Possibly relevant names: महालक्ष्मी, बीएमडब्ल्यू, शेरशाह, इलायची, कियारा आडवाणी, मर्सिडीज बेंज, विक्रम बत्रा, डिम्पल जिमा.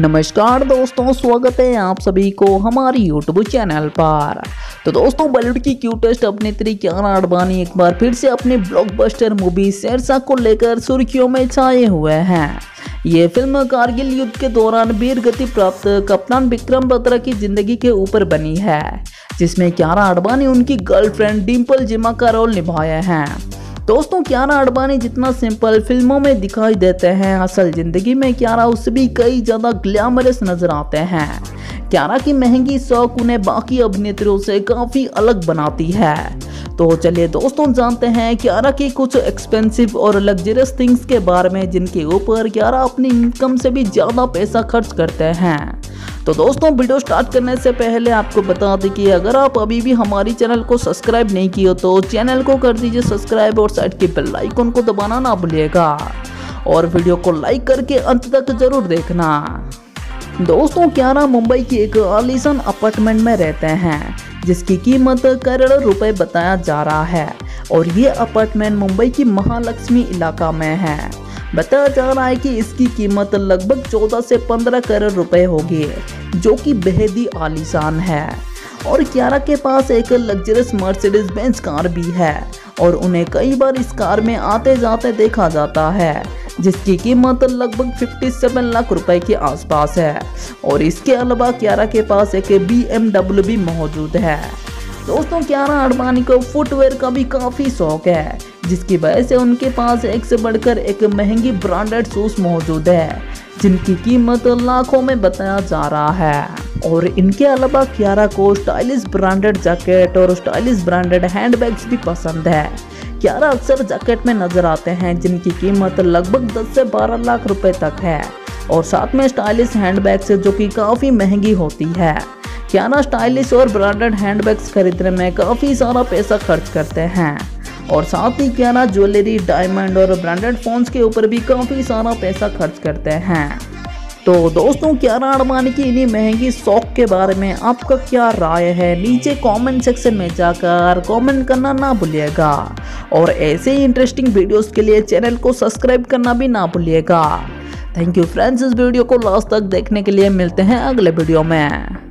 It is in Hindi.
नमस्कार दोस्तों, स्वागत है आप सभी को हमारी यूट्यूब चैनल पर। तो दोस्तों, बॉलीवुड की क्यूटेस्ट अभिनेत्री कियारा आडवाणी एक बार फिर से अपने ब्लॉकबस्टर मूवी शेरशाह को लेकर सुर्खियों में छाए हुए हैं। ये फिल्म कारगिल युद्ध के दौरान वीर गति प्राप्त कप्तान विक्रम बत्रा की जिंदगी के ऊपर बनी है, जिसमें कियारा आडवाणी उनकी गर्लफ्रेंड डिम्पल जिमा का रोल निभाया है। दोस्तों, कियारा आडवाणी जितना सिंपल फिल्मों में दिखाई देते हैं, असल जिंदगी में कियारा उससे भी कई ज़्यादा ग्लैमरस नजर आते हैं। कियारा की महंगी शौक उन्हें बाकी अभिनेत्रियों से काफ़ी अलग बनाती है। तो चलिए दोस्तों, जानते हैं कियारा की कुछ एक्सपेंसिव और लग्जरियस थिंग्स के बारे में, जिनके ऊपर कियारा अपनी इनकम से भी ज़्यादा पैसा खर्च करते हैं। तो दोस्तों, वीडियो स्टार्ट करने से पहले आपको बता दें कि अगर आप अभी भी हमारी चैनल को सब्सक्राइब नहीं किए हो तो चैनल को कर दीजिए सब्सक्राइब और साइड के बेल आइकन को दबाना ना भूलिएगा, और वीडियो को लाइक करके अंत तक जरूर देखना। दोस्तों, कियारा मुंबई की एक आलीशान अपार्टमेंट में रहते हैं, जिसकी कीमत करोड़ों रुपए बताया जा रहा है, और ये अपार्टमेंट मुंबई की महालक्ष्मी इलाका में है। बताया जा रहा है कि इसकी कीमत लगभग 14 से 15 करोड़ रुपए होगी, जो कि बेहद ही आलीशान है। और कियारा के पास एक लग्जरियस मर्सिडीज बेंज कार भी है, और उन्हें कई बार इस कार में आते जाते देखा जाता है, जिसकी कीमत लगभग 57 लाख रुपए के आसपास है। और इसके अलावा कियारा के पास एक बीएमडब्ल्यू भी मौजूद है। दोस्तों, कियारा आडवाणी को फुटवेयर का भी काफ़ी शौक है, जिसकी वजह से उनके पास एक से बढ़कर एक महंगी ब्रांडेड शूज मौजूद है, जिनकी कीमत लाखों में बताया जा रहा है। और इनके अलावा कियारा को स्टाइलिश ब्रांडेड जैकेट और स्टाइलिश ब्रांडेड हैंडबैग्स भी पसंद है। कियारा अक्सर जैकेट में नजर आते हैं, जिनकी कीमत लगभग 10 से 12 लाख रुपए तक है, और साथ में स्टाइलिश हैंडबैग्स जो कि काफ़ी महंगी होती है। कियारा स्टाइलिश और ब्रांडेड हैंडबैग्स खरीदने में काफ़ी सारा पैसा खर्च करते हैं, और साथ ही कियारा ज्वेलरी, डायमंड और ब्रांडेड फोन्स के ऊपर भी काफ़ी सारा पैसा खर्च करते हैं। तो दोस्तों, कियारा आडवाणी की इन्हीं महंगी शौक के बारे में आपका क्या राय है, नीचे कमेंट सेक्शन में जाकर कमेंट करना ना भूलिएगा, और ऐसे ही इंटरेस्टिंग वीडियोस के लिए चैनल को सब्सक्राइब करना भी ना भूलिएगा। थैंक यू फ्रेंड्स, इस वीडियो को लास्ट तक देखने के लिए। मिलते हैं अगले वीडियो में।